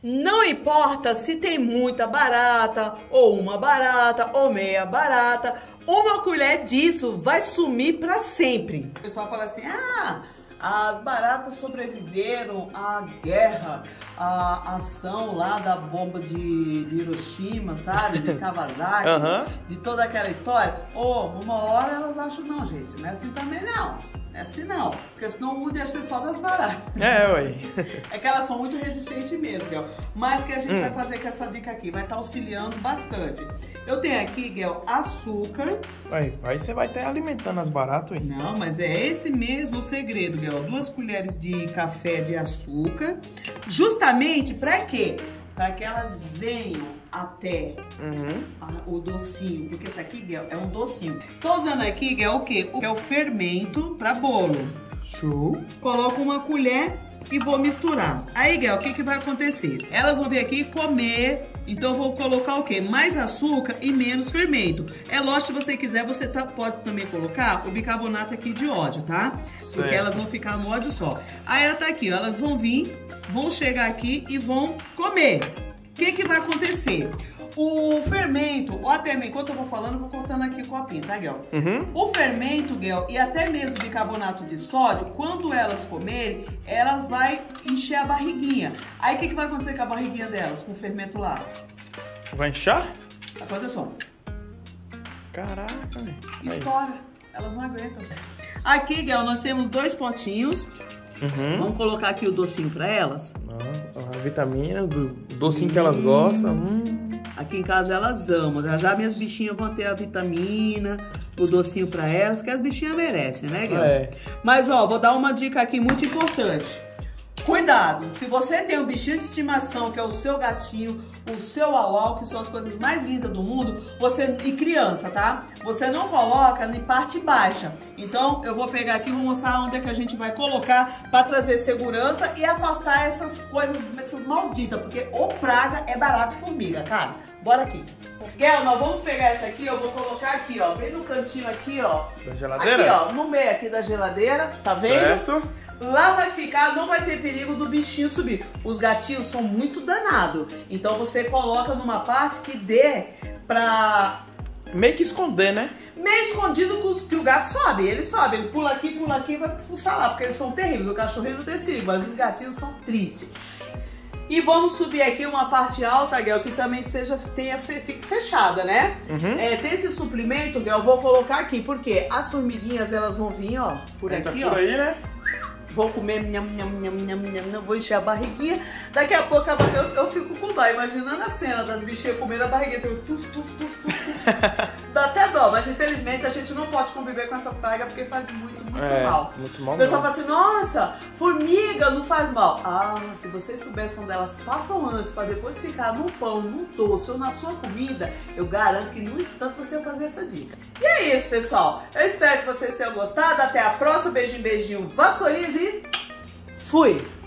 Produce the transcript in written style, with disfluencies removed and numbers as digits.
Não importa se tem muita barata, ou uma barata, ou meia barata, uma colher disso vai sumir para sempre. O pessoal fala assim, ah, as baratas sobreviveram à guerra, à ação lá da bomba de Hiroshima, sabe, de Kawasaki, de toda aquela história. Uma hora elas acham, não gente, não é assim também não. É assim não, porque senão o mundo ia ser só das baratas. É que elas são muito resistentes mesmo, Gel. Mas que a gente vai fazer com essa dica aqui, vai estar auxiliando bastante. Eu tenho aqui, Gel, açúcar. Aí você vai estar alimentando as baratas aí. Não, mas é esse mesmo o segredo, Gel. 2 colheres de café de açúcar. Justamente para quê? Para que elas venham até o docinho, porque isso aqui, Gel, é um docinho. Tô usando aqui, Gel, o quê? É o fermento para bolo. Show. Coloco uma colher e vou misturar. Aí, Gel, o que que vai acontecer? Elas vão vir aqui comer, então eu vou colocar o quê? Mais açúcar e menos fermento. É lógico, se você quiser, você pode também colocar o bicarbonato aqui de ódio, tá? Certo. Porque elas vão ficar no ódio só. Aí ela tá aqui, ó, elas vão vir, vão chegar aqui e vão comer. O que que vai acontecer? O fermento, ou até mesmo, enquanto eu vou falando, eu vou contando aqui com a pinta, tá, Gel? O fermento, Gel, e até mesmo o bicarbonato de sódio, quando elas comerem, elas vão encher a barriguinha. Aí o que que vai acontecer com a barriguinha delas, com o fermento lá? Vai inchar? Olha só. Caraca, velho. Estoura. Elas não aguentam. Aqui, Gel, nós temos 2 potinhos. Vamos colocar aqui o docinho pra elas. A vitamina, o docinho que elas gostam. Aqui em casa elas amam. Já minhas bichinhas vão ter a vitamina, o docinho pra elas, que as bichinhas merecem, né, Guilherme? Mas, ó, vou dar uma dica aqui muito importante. Cuidado, se você tem um bichinho de estimação, que é o seu gatinho, o seu auau, que são as coisas mais lindas do mundo, você e criança, tá? Você não coloca em parte baixa. Então, eu vou pegar aqui e vou mostrar onde é que a gente vai colocar para trazer segurança e afastar essas coisas, essas malditas, porque ou praga é barato formiga, cara. Bora aqui. Gel, nós vamos pegar essa aqui, eu vou colocar aqui, ó, bem no cantinho aqui, ó. Da geladeira? Aqui, ó, no meio aqui da geladeira, tá vendo? Certo. Lá vai ficar, não vai ter perigo do bichinho subir. Os gatinhos são muito danados. Então você coloca numa parte que dê pra... meio que esconder, né? Meio escondido que o gato sobe. Ele sobe, ele pula aqui e vai fuçar lá. Porque eles são terríveis, o cachorrinho não tem perigo. Mas os gatinhos são tristes. E vamos subir aqui uma parte alta, Gel, que também fique fechada, né? Tem esse suplemento, Gel, eu vou colocar aqui. Porque as formiguinhas, elas vão vir, ó, por aqui, ó. Por aí, né? Vou comer, nham, nham, nham, nham, nham, vou encher a barriguinha. Daqui a pouco eu fico com dó, imaginando a cena das bichinhas comendo a barriguinha. Então, tuf, tuf, tuf, tuf, tuf. Dá até dó, mas infelizmente a gente não pode conviver com essas pragas porque faz muito mal. Muito mal. O pessoal fala assim, nossa, formiga não faz mal. Ah, se vocês soubessem onde elas passam antes para depois ficar no pão, no doce ou na sua comida, eu garanto que no instante você vai fazer essa dica. E é isso, pessoal. Eu espero que vocês tenham gostado. Até a próxima. Beijinho, beijinho. Vassourinhas e... fui!